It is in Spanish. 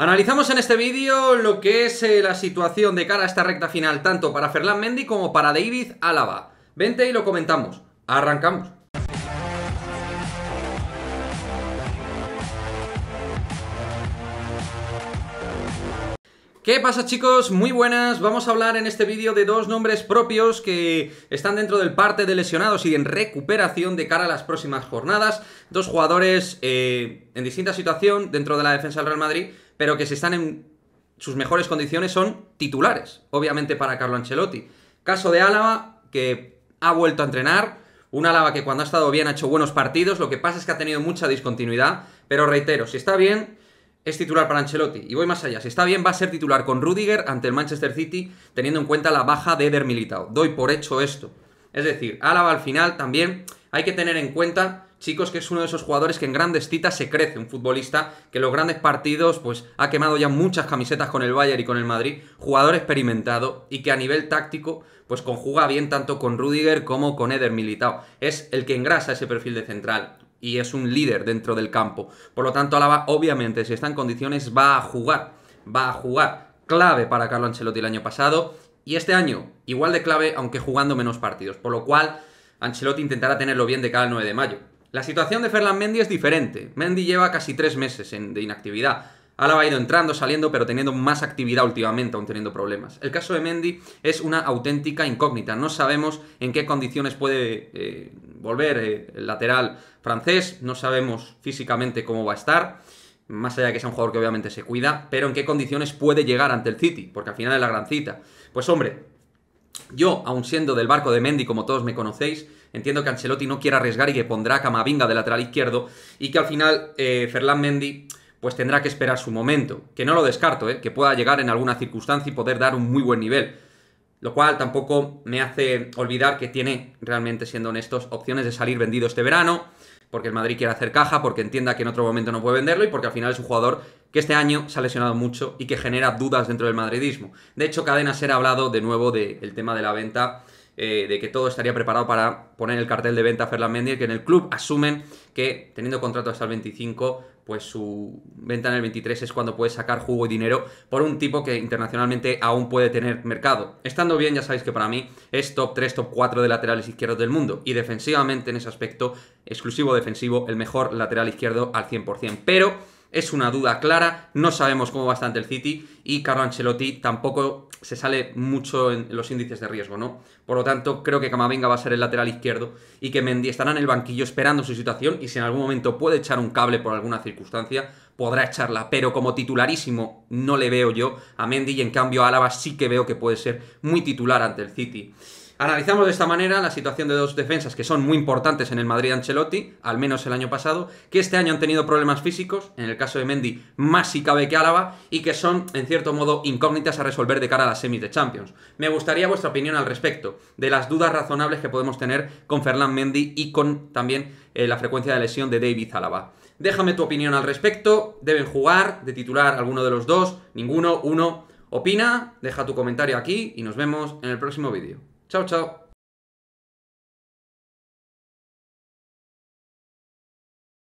Analizamos en este vídeo lo que es la situación de cara a esta recta final, tanto para Ferland Mendy como para David Alaba. Vente y lo comentamos. Arrancamos. ¿Qué pasa, chicos? Muy buenas. Vamos a hablar en este vídeo de dos nombres propios que están dentro del parte de lesionados y en recuperación de cara a las próximas jornadas. Dos jugadores en distinta situación dentro de la defensa del Real Madrid, pero que si están en sus mejores condiciones son titulares, obviamente para Carlo Ancelotti. Caso de Alaba, que ha vuelto a entrenar. Un Alaba que cuando ha estado bien ha hecho buenos partidos. Lo que pasa es que ha tenido mucha discontinuidad, pero reitero, si está bien es titular para Ancelotti, y voy más allá, si está bien va a ser titular con Rudiger ante el Manchester City, teniendo en cuenta la baja de Eder Militao. Doy por hecho esto. Es decir, Alaba al final también hay que tener en cuenta, chicos, que es uno de esos jugadores que en grandes citas se crece, un futbolista que en los grandes partidos pues ha quemado ya muchas camisetas con el Bayern y con el Madrid, jugador experimentado y que a nivel táctico pues conjuga bien tanto con Rudiger como con Eder Militao. Es el que engrasa ese perfil de central y es un líder dentro del campo. Por lo tanto, Alaba, obviamente, si está en condiciones, va a jugar. Clave para Carlo Ancelotti el año pasado, y este año igual de clave, aunque jugando menos partidos. Por lo cual, Ancelotti intentará tenerlo bien de cara al 9 de mayo. La situación de Ferland Mendy es diferente. Mendy lleva casi 3 meses de inactividad. Alaba ha ido entrando, saliendo, pero teniendo más actividad últimamente, aún teniendo problemas. El caso de Mendy es una auténtica incógnita. No sabemos en qué condiciones puede volver el lateral francés. No sabemos físicamente cómo va a estar, más allá de que sea un jugador que obviamente se cuida, pero en qué condiciones puede llegar ante el City, porque al final es la gran cita. Pues hombre, yo, aun siendo del barco de Mendy, como todos me conocéis, entiendo que Ancelotti no quiere arriesgar y que pondrá a Camavinga de lateral izquierdo, y que al final Ferland Mendy pues tendrá que esperar su momento, que no lo descarto, que pueda llegar en alguna circunstancia y poder dar un muy buen nivel, lo cual tampoco me hace olvidar que tiene, realmente siendo honestos, opciones de salir vendido este verano, porque el Madrid quiere hacer caja, porque entienda que en otro momento no puede venderlo y porque al final es un jugador que este año se ha lesionado mucho y que genera dudas dentro del madridismo. De hecho, Cadena Ser ha hablado de nuevo del tema de la venta, de que todo estaría preparado para poner el cartel de venta a Ferland Mendy, que en el club asumen que teniendo contrato hasta el 25, pues su venta en el 23 es cuando puede sacar jugo y dinero por un tipo que internacionalmente aún puede tener mercado. Estando bien, ya sabéis que para mí es top 3, top 4 de laterales izquierdos del mundo, y defensivamente en ese aspecto, exclusivo defensivo, el mejor lateral izquierdo al 100%, pero es una duda clara, no sabemos cómo va a estar ante el City, y Carlo Ancelotti tampoco se sale mucho en los índices de riesgo, ¿no? Por lo tanto, creo que Camavinga va a ser el lateral izquierdo y que Mendy estará en el banquillo esperando su situación, y si en algún momento puede echar un cable por alguna circunstancia, podrá echarla, pero como titularísimo no le veo yo a Mendy, y en cambio a Alaba sí que veo que puede ser muy titular ante el City. Analizamos de esta manera la situación de dos defensas que son muy importantes en el Madrid Ancelotti, al menos el año pasado, que este año han tenido problemas físicos, en el caso de Mendy más si cabe que Alaba, y que son, en cierto modo, incógnitas a resolver de cara a las semis de Champions. Me gustaría vuestra opinión al respecto, de las dudas razonables que podemos tener con Ferland Mendy y con también la frecuencia de lesión de David Alaba. Déjame tu opinión al respecto. ¿Deben jugar de titular alguno de los dos? ¿Ninguno? ¿Uno? Opina, deja tu comentario aquí y nos vemos en el próximo vídeo. Chao, chao.